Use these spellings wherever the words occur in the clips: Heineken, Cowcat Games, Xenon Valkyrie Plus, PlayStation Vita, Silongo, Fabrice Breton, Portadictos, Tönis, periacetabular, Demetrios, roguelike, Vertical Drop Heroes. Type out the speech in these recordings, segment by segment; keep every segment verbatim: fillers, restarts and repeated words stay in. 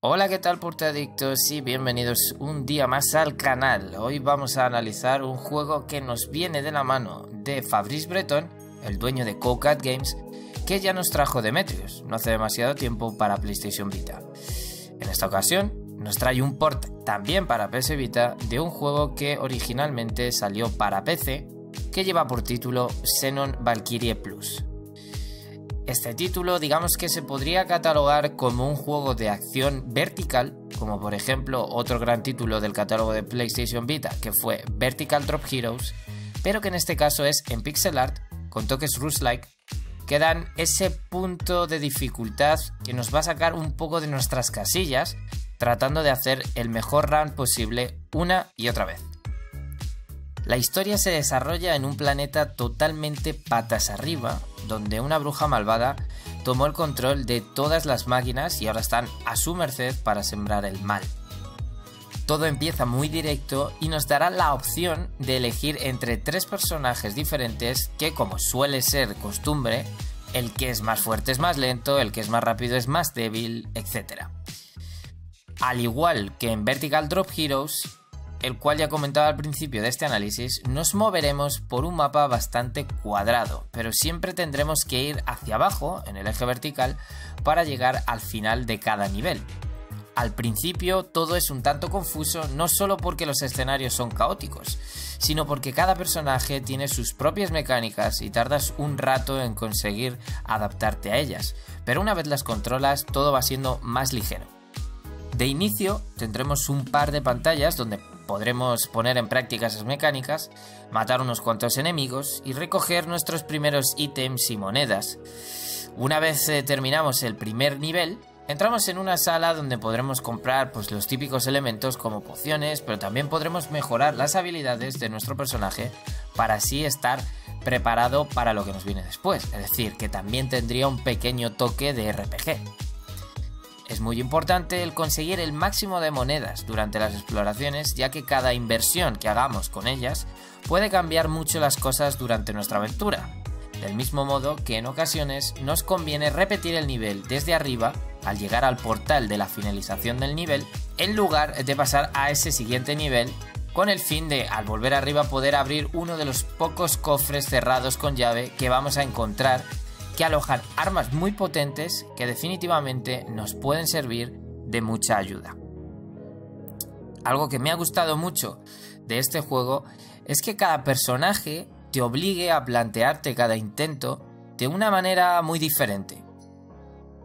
Hola, ¿qué tal, Portadictos? Y bienvenidos un día más al canal. Hoy vamos a analizar un juego que nos viene de la mano de Fabrice Breton, el dueño de Cowcat Games, que ya nos trajo Demetrios no hace demasiado tiempo para PlayStation Vita. En esta ocasión nos trae un port también para P S Vita de un juego que originalmente salió para P C, que lleva por título Xenon Valkyrie Plus. Este título, digamos que se podría catalogar como un juego de acción vertical, como por ejemplo otro gran título del catálogo de PlayStation Vita, que fue Vertical Drop Heroes, pero que en este caso es en pixel art, con toques roguelike, que dan ese punto de dificultad que nos va a sacar un poco de nuestras casillas, tratando de hacer el mejor run posible una y otra vez. La historia se desarrolla en un planeta totalmente patas arriba, donde una bruja malvada tomó el control de todas las máquinas y ahora están a su merced para sembrar el mal. Todo empieza muy directo y nos dará la opción de elegir entre tres personajes diferentes que, como suele ser costumbre, el que es más fuerte es más lento, el que es más rápido es más débil, etcétera. Al igual que en Vertical Drop Heroes, el cual ya comentaba al principio de este análisis, nos moveremos por un mapa bastante cuadrado, pero siempre tendremos que ir hacia abajo en el eje vertical para llegar al final de cada nivel. Al principio todo es un tanto confuso, no solo porque los escenarios son caóticos, sino porque cada personaje tiene sus propias mecánicas y tardas un rato en conseguir adaptarte a ellas, pero una vez las controlas todo va siendo más ligero. De inicio tendremos un par de pantallas donde podremos poner en práctica esas mecánicas, matar unos cuantos enemigos y recoger nuestros primeros ítems y monedas. Una vez eh, terminamos el primer nivel, entramos en una sala donde podremos comprar pues, los típicos elementos como pociones, pero también podremos mejorar las habilidades de nuestro personaje para así estar preparado para lo que nos viene después, es decir, que también tendría un pequeño toque de R P G. Es muy importante el conseguir el máximo de monedas durante las exploraciones, ya que cada inversión que hagamos con ellas puede cambiar mucho las cosas durante nuestra aventura. Del mismo modo que en ocasiones nos conviene repetir el nivel desde arriba al llegar al portal de la finalización del nivel, en lugar de pasar a ese siguiente nivel, con el fin de, al volver arriba, poder abrir uno de los pocos cofres cerrados con llave que vamos a encontrar, que alojan armas muy potentes que definitivamente nos pueden servir de mucha ayuda. Algo que me ha gustado mucho de este juego es que cada personaje te obligue a plantearte cada intento de una manera muy diferente.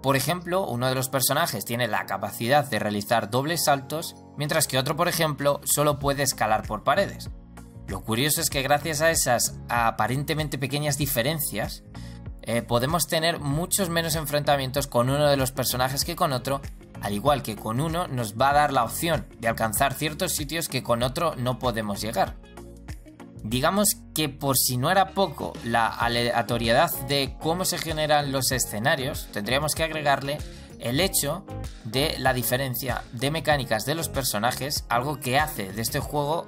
Por ejemplo, uno de los personajes tiene la capacidad de realizar dobles saltos, mientras que otro, por ejemplo, solo puede escalar por paredes. Lo curioso es que gracias a esas aparentemente pequeñas diferencias, Eh, podemos tener muchos menos enfrentamientos con uno de los personajes que con otro, al igual que con uno nos va a dar la opción de alcanzar ciertos sitios que con otro no podemos llegar. Digamos que por si no era poco la aleatoriedad de cómo se generan los escenarios, tendríamos que agregarle el hecho de la diferencia de mecánicas de los personajes, algo que hace de este juego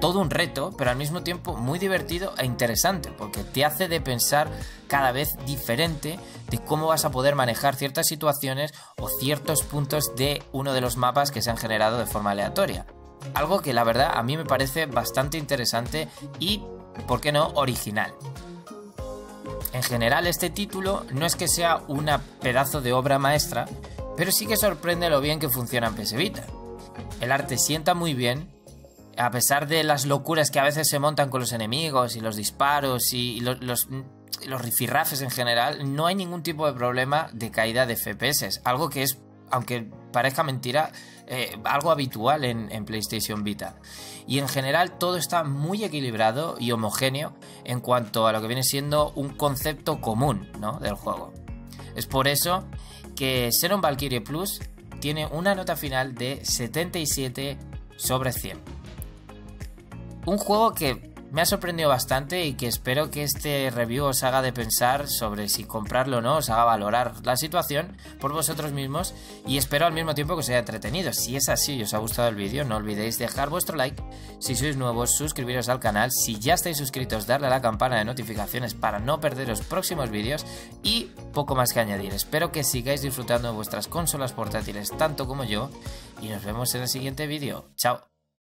todo un reto, pero al mismo tiempo muy divertido e interesante, porque te hace de pensar cada vez diferente de cómo vas a poder manejar ciertas situaciones o ciertos puntos de uno de los mapas que se han generado de forma aleatoria. Algo que la verdad a mí me parece bastante interesante y, ¿por qué no?, original. En general, este título no es que sea una pedazo de obra maestra, pero sí que sorprende lo bien que funciona en P S Vita. El arte sienta muy bien, a pesar de las locuras que a veces se montan con los enemigos y los disparos y los, los, los rifirrafes en general, no hay ningún tipo de problema de caída de F P S, algo que es, aunque parezca mentira, eh, algo habitual en, en PlayStation Vita. Y en general todo está muy equilibrado y homogéneo en cuanto a lo que viene siendo un concepto común, ¿no?, del juego. Es por eso que Xenon Valkyrie Plus tiene una nota final de setenta y siete sobre cien. Un juego que me ha sorprendido bastante y que espero que este review os haga de pensar sobre si comprarlo o no, os haga valorar la situación por vosotros mismos y espero al mismo tiempo que os haya entretenido. Si es así y os ha gustado el vídeo, no olvidéis dejar vuestro like, si sois nuevos suscribiros al canal, si ya estáis suscritos darle a la campana de notificaciones para no perderos próximos vídeos y poco más que añadir. Espero que sigáis disfrutando de vuestras consolas portátiles tanto como yo y nos vemos en el siguiente vídeo. ¡Chao!